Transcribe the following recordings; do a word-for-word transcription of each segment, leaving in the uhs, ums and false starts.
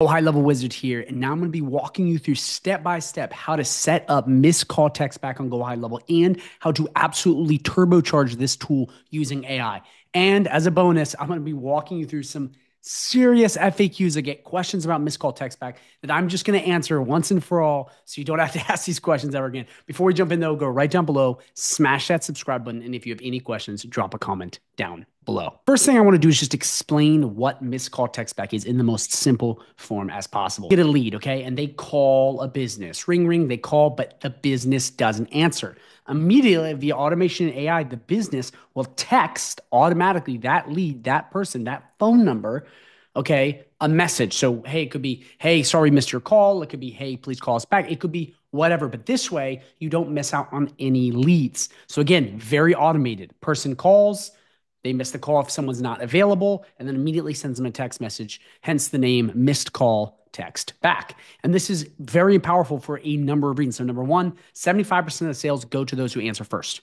Go High Level Wizard here, and now I'm going to be walking you through step-by-step how to set up missed call text back on Go High Level and how to absolutely turbocharge this tool using A I. And as a bonus, I'm going to be walking you through some serious F A Qs that get questions about missed call text back that I'm just going to answer once and for all so you don't have to ask these questions ever again. Before we jump in though, go right down below, smash that subscribe button, and if you have any questions, drop a comment down below. First thing I want to do is just explain what missed call text back is in the most simple form as possible. Get a lead, okay? And they call a business. Ring, ring, they call, but the business doesn't answer. Immediately via automation and A I, the business will text automatically that lead, that person, that phone number, okay, a message. So, hey, it could be, hey, sorry, missed your call. It could be, hey, please call us back. It could be whatever. But this way, you don't miss out on any leads. So again, very automated. Person calls, they miss the call if someone's not available, and then immediately sends them a text message, hence the name missed call text back. And this is very powerful for a number of reasons. So number one, seventy-five percent of sales go to those who answer first.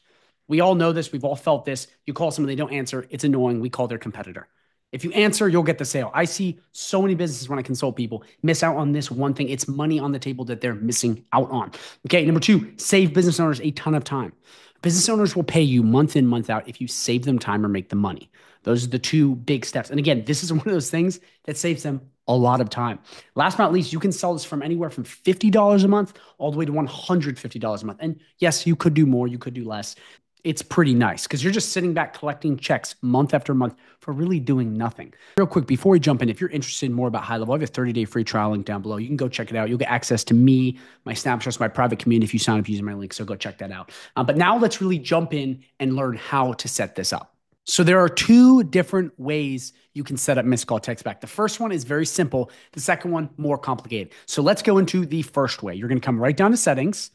We all know this. We've all felt this. You call someone, they don't answer. It's annoying. We call their competitor. If you answer, you'll get the sale. I see so many businesses when I consult people miss out on this one thing. It's money on the table that they're missing out on. Okay, number two, save business owners a ton of time. Business owners will pay you month in, month out if you save them time or make them money. Those are the two big steps. And again, this is one of those things that saves them a lot of time. Last but not least, you can sell this from anywhere from fifty dollars a month all the way to one hundred fifty dollars a month. And yes, you could do more, you could do less. It's pretty nice because you're just sitting back collecting checks month after month for really doing nothing. Real quick, before we jump in, if you're interested in more about High Level, I have a thirty-day free trial link down below. You can go check it out. You'll get access to me, my snapshots, my private community if you sign up using my link. So go check that out. Uh, but now let's really jump in and learn how to set this up. So there are two different ways you can set up missed call text back. The first one is very simple. The second one, more complicated. So let's go into the first way. You're going to come right down to settings.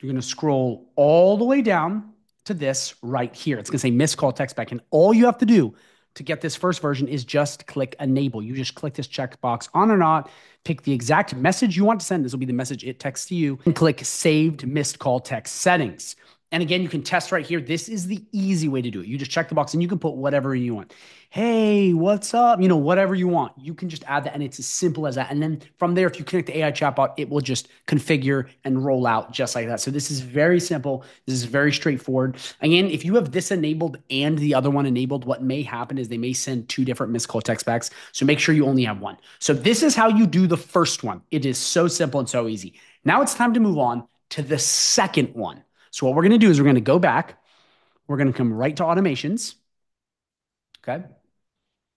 You're going to scroll all the way down to this right here. It's going to say missed call text back. And all you have to do to get this first version is just click enable. You just click this checkbox on or not, pick the exact message you want to send. This will be the message it texts to you, and click saved missed call text settings. And again, you can test right here. This is the easy way to do it. You just check the box and you can put whatever you want. Hey, what's up? You know, whatever you want. You can just add that, and it's as simple as that. And then from there, if you connect the A I chatbot, it will just configure and roll out just like that. So this is very simple. This is very straightforward. Again, if you have this enabled and the other one enabled, what may happen is they may send two different missed call text backs. So make sure you only have one. So this is how you do the first one. It is so simple and so easy. Now it's time to move on to the second one. So what we're going to do is we're going to go back. We're going to come right to automations. Okay.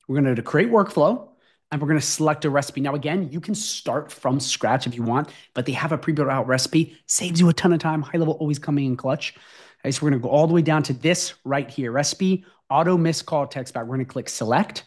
We're going to, to create workflow, and we're going to select a recipe. Now, again, you can start from scratch if you want, but they have a pre-built out recipe. Saves you a ton of time. High Level always coming in clutch. Okay, so we're going to go all the way down to this right here. Recipe, auto missed call text back. We're going to click select.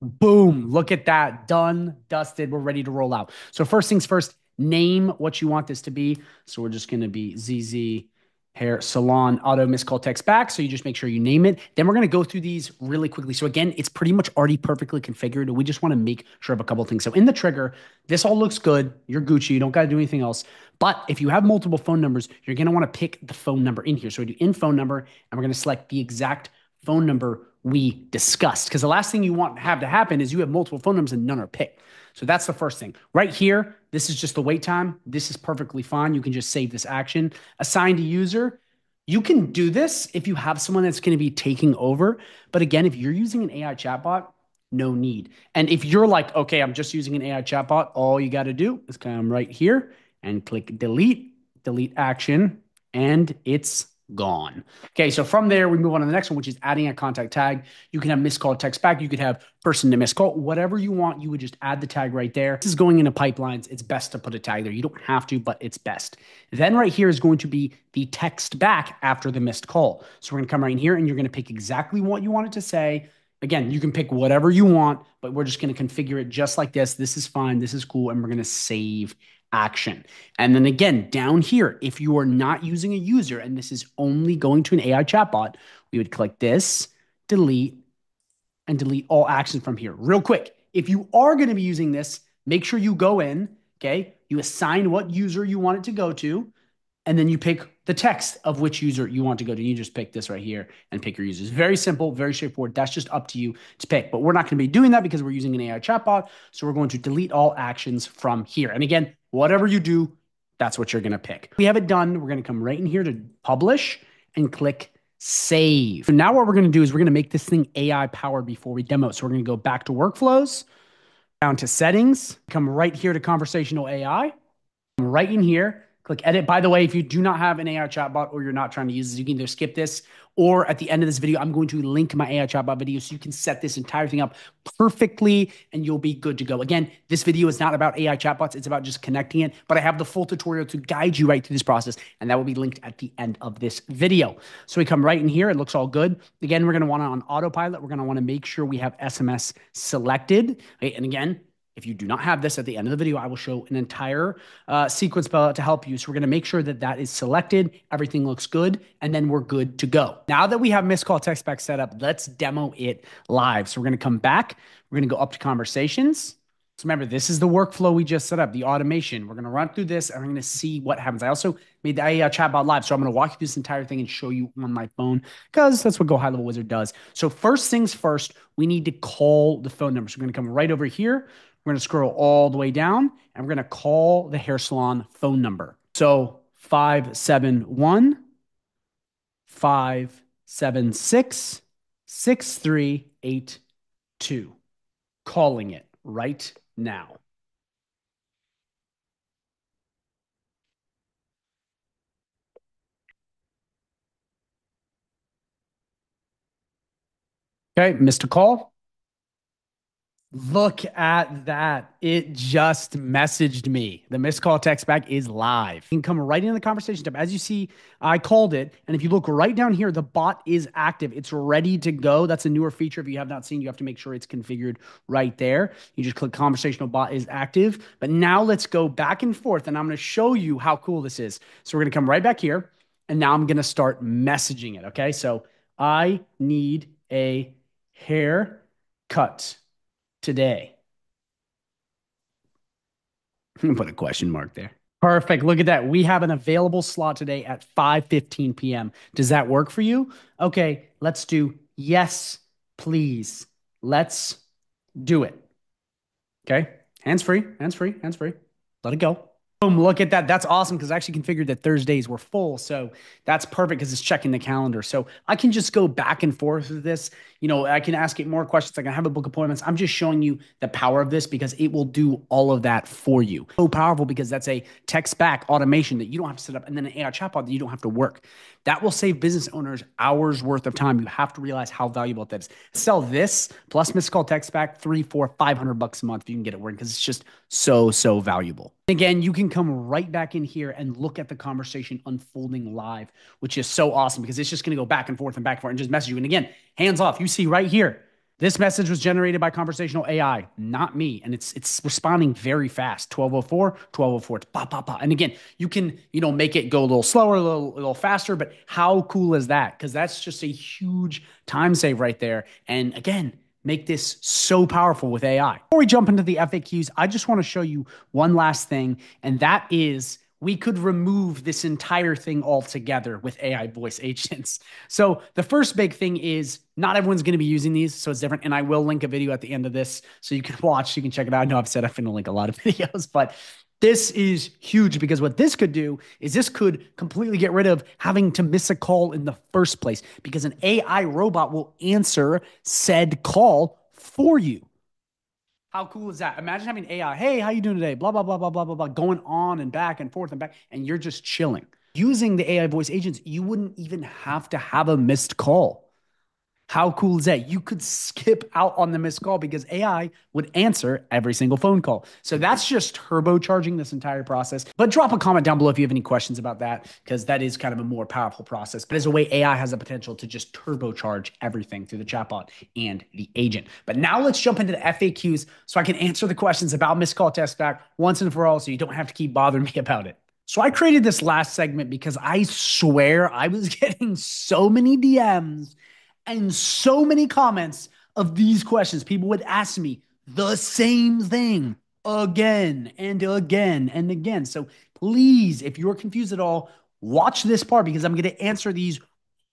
Boom. Look at that. Done, dusted. We're ready to roll out. So first things first, name what you want this to be. So we're just going to be Z Z Hair Salon Auto Missed Call Text Back. So you just make sure you name it. Then we're going to go through these really quickly. So again, it's pretty much already perfectly configured. We just want to make sure of a couple of things. So in the trigger, this all looks good. You're Gucci. You don't got to do anything else. But if you have multiple phone numbers, you're going to want to pick the phone number in here. So we do in phone number, and we're going to select the exact phone number we discussed. Because the last thing you want to have to happen is you have multiple phone numbers and none are picked. So that's the first thing. Right here, this is just the wait time. This is perfectly fine. You can just save this action. Assign to user. You can do this if you have someone that's going to be taking over. But again, if you're using an A I chatbot, no need. And if you're like, okay, I'm just using an A I chatbot, all you got to do is come right here and click delete, delete action, and it's gone. Okay, so from there, we move on to the next one, which is adding a contact tag. You can have missed call text back. You could have person to missed call. Whatever you want, you would just add the tag right there. This is going into pipelines. It's best to put a tag there. You don't have to, but it's best. Then right here is going to be the text back after the missed call. So we're going to come right in here, and you're going to pick exactly what you want it to say. Again, you can pick whatever you want, but we're just going to configure it just like this. This is fine. This is cool. And we're going to save action. And then again, down here, if you are not using a user and this is only going to an A I chatbot, we would click this, delete, and delete all action from here. Real quick, if you are going to be using this, make sure you go in, okay? You assign what user you want it to go to, and then you pick the text of which user you want to go to. You just pick this right here and pick your users. Very simple, very straightforward. That's just up to you to pick. But we're not going to be doing that because we're using an A I chatbot. So we're going to delete all actions from here. And again, whatever you do, that's what you're going to pick. We have it done. We're going to come right in here to publish and click save. So now what we're going to do is we're going to make this thing A I powered before we demo. So we're going to go back to workflows, down to settings, come right here to conversational A I, come right in here, click edit. By the way, if you do not have an A I chatbot or you're not trying to use this, you can either skip this or at the end of this video, I'm going to link my A I chatbot video so you can set this entire thing up perfectly and you'll be good to go. Again, this video is not about A I chatbots. It's about just connecting it, but I have the full tutorial to guide you right through this process and that will be linked at the end of this video. So we come right in here. It looks all good. Again, we're going to want to on autopilot. We're going to want to make sure we have S M S selected. Okay, and again, if you do not have this at the end of the video, I will show an entire uh, sequence to help you. So we're going to make sure that that is selected. Everything looks good. And then we're good to go. Now that we have missed call text back set up, let's demo it live. So we're going to come back. We're going to go up to conversations. So remember, this is the workflow we just set up, the automation. We're going to run through this and we're going to see what happens. I also made the A I chatbot live. So I'm going to walk you through this entire thing and show you on my phone because that's what Go High Level Wizard does. So first things first, we need to call the phone number. So we're going to come right over here. We're going to scroll all the way down and we're going to call the hair salon phone number. So five seven one, five seven six, six three eight two. Calling it right now. Okay, missed a call. Look at that. It just messaged me. The missed call text back is live. You can come right into the conversation tab. As you see, I called it. And if you look right down here, the bot is active. It's ready to go. That's a newer feature. If you have not seen, you have to make sure it's configured right there. You just click conversational bot is active. But now let's go back and forth. And I'm going to show you how cool this is. So we're going to come right back here. And now I'm going to start messaging it. Okay. So I need a haircut today. I'm gonna put a question mark there. Perfect. Look at that. We have an available slot today at five fifteen p m Does that work for you? Okay, let's do yes, please. Let's do it. Okay. Hands free, hands free, hands free. Let it go. Boom, look at that. That's awesome because I actually configured that Thursdays were full. So that's perfect because it's checking the calendar. So I can just go back and forth with this. You know, I can ask it more questions. I can have a book appointments. I'm just showing you the power of this because it will do all of that for you. So powerful because that's a text back automation that you don't have to set up and then an A I chatbot that you don't have to work. That will save business owners hours worth of time. You have to realize how valuable that is. Sell this plus missed call text back three, four, five hundred bucks a month if you can get it working because it's just so, so valuable. Again, you can come right back in here and look at the conversation unfolding live, which is so awesome because it's just going to go back and forth and back and forth and just message you. And again, hands off. You see right here, this message was generated by conversational A I, not me. And it's it's responding very fast. twelve oh four, twelve oh four, it's bah, bah, bah. And again, you can, you know, make it go a little slower, a little, a little faster, but how cool is that? Because that's just a huge time save right there. And again, make this so powerful with A I. Before we jump into the F A Qs, I just want to show you one last thing, and that is we could remove this entire thing altogether with A I voice agents. So the first big thing is not everyone's going to be using these, so it's different. And I will link a video at the end of this so you can watch, you can check it out. I know I've said I'm going to link a lot of videos, but this is huge because what this could do is this could completely get rid of having to miss a call in the first place because an A I robot will answer said call for you. How cool is that? Imagine having A I, hey, how you doing today? Blah, blah, blah, blah, blah, blah, blah, going on and back and forth and back, and you're just chilling. Using the A I voice agents, you wouldn't even have to have a missed call. How cool is that? You could skip out on the missed call because A I would answer every single phone call. So that's just turbocharging this entire process. But drop a comment down below if you have any questions about that, because that is kind of a more powerful process. But as a way, A I has the potential to just turbocharge everything through the chatbot and the agent. But now let's jump into the F A Qs so I can answer the questions about missed call text back once and for all so you don't have to keep bothering me about it. So I created this last segment because I swear I was getting so many D Ms and so many comments of these questions. People would ask me the same thing again and again and again. So please, if you're confused at all, Watch this part because I'm going to answer these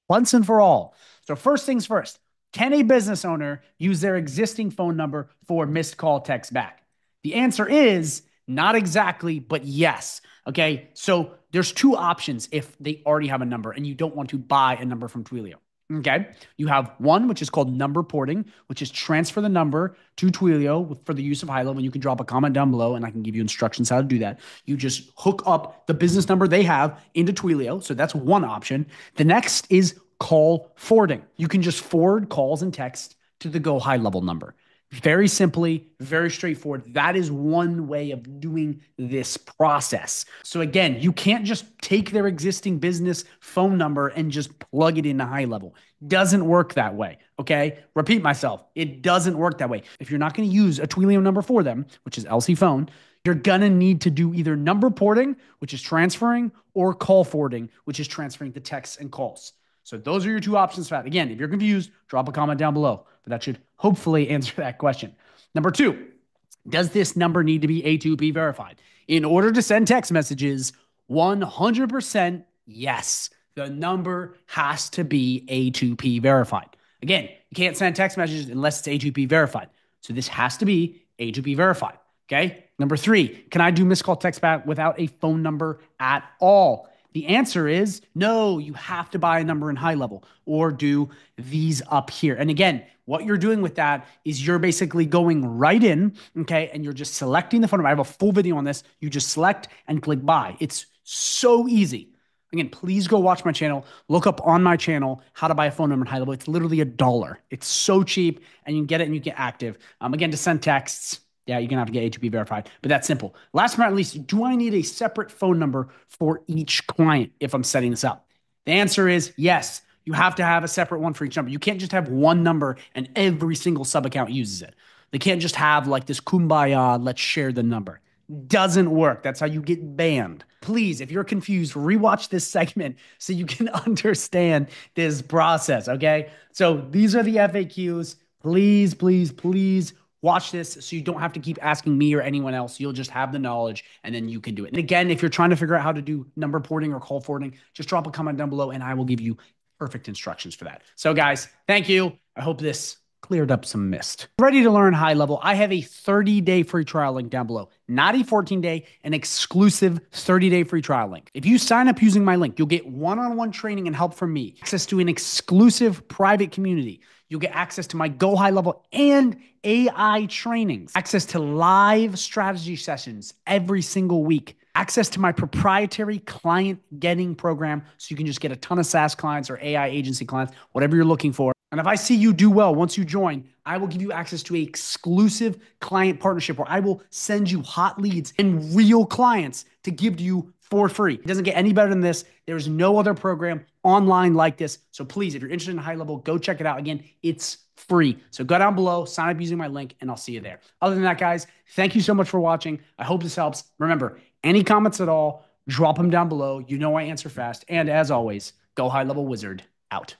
once and for all. So first things first, can a business owner use their existing phone number for missed call text back? The answer is not exactly, but yes. Okay. So there's two options if they already have a number and you don't want to buy a number from Twilio. Okay. You have one, which is called number porting, which is transfer the number to Twilio for the use of high level. And you can drop a comment down below and I can give you instructions how to do that. You just hook up the business number they have into Twilio. So that's one option. The next is call forwarding. You can just forward calls and text to the Go High Level number. Very simply, very straightforward. That is one way of doing this process. So again, you can't just take their existing business phone number and just plug it into high level. Doesn't work that way, okay? Repeat myself, it doesn't work that way. If you're not gonna use a Twilio number for them, which is L C phone, you're gonna need to do either number porting, which is transferring, or call forwarding, which is transferring the texts and calls. So those are your two options for that. Again, if you're confused, drop a comment down below, but that should hopefully answer that question. Number two, does this number need to be A two P verified? In order to send text messages, one hundred percent yes. The number has to be A two P verified. Again, you can't send text messages unless it's A two P verified. So this has to be A two P verified, okay? Number three, can I do missed call text back without a phone number at all? The answer is no, you have to buy a number in high level or do these up here. And again, what you're doing with that is you're basically going right in, okay? And you're just selecting the phone number. I have a full video on this. You just select and click buy. It's so easy. Again, please go watch my channel. Look up on my channel how to buy a phone number in high level. It's literally a dollar. It's so cheap and you can get it and you get active. Um, again, to send texts, yeah, you're going to have to get A two P verified, but that's simple. Last but not least, do I need a separate phone number for each client if I'm setting this up? The answer is yes. You have to have a separate one for each number. You can't just have one number and every single sub-account uses it. They can't just have like this kumbaya, let's share the number. Doesn't work. That's how you get banned. Please, if you're confused, rewatch this segment so you can understand this process, okay? So these are the F A Qs. Please, please, please watch this so you don't have to keep asking me or anyone else. You'll just have the knowledge and then you can do it. And again, if you're trying to figure out how to do number porting or call forwarding, just drop a comment down below and I will give you perfect instructions for that. So guys, thank you. I hope this cleared up some mist. Ready to learn high level? I have a thirty day free trial link down below, not a fourteen day, an exclusive thirty day free trial link. If you sign up using my link, you'll get one-on-one training and help from me, access to an exclusive private community. You'll get access to my Go High Level and A I trainings, access to live strategy sessions every single week, access to my proprietary client getting program so you can just get a ton of SaaS clients or A I agency clients, whatever you're looking for. And if I see you do well once you join, I will give you access to an exclusive client partnership where I will send you hot leads and real clients to give to you for free. It doesn't get any better than this. There's no other program online like this. So please, if you're interested in high level, go check it out. Again, it's free. So go down below, sign up using my link, and I'll see you there. Other than that, guys, thank you so much for watching. I hope this helps. Remember, any comments at all, drop them down below. You know I answer fast. And as always, Go High Level Wizard out.